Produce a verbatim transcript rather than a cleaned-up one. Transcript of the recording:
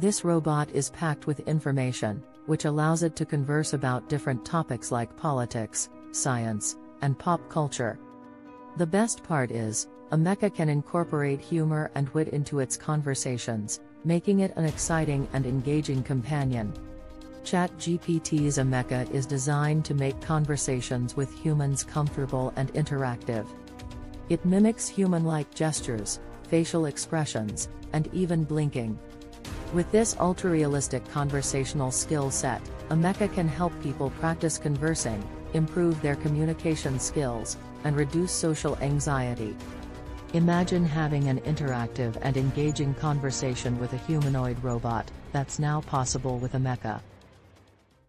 This robot is packed with information, which allows it to converse about different topics like politics, science, and pop culture. The best part is, Ameca can incorporate humor and wit into its conversations, making it an exciting and engaging companion. ChatGPT's Ameca is designed to make conversations with humans comfortable and interactive. It mimics human-like gestures, facial expressions, and even blinking. With this ultra-realistic conversational skill set, Ameca can help people practice conversing, improve their communication skills, and reduce social anxiety. Imagine having an interactive and engaging conversation with a humanoid robot. That's now possible with Ameca.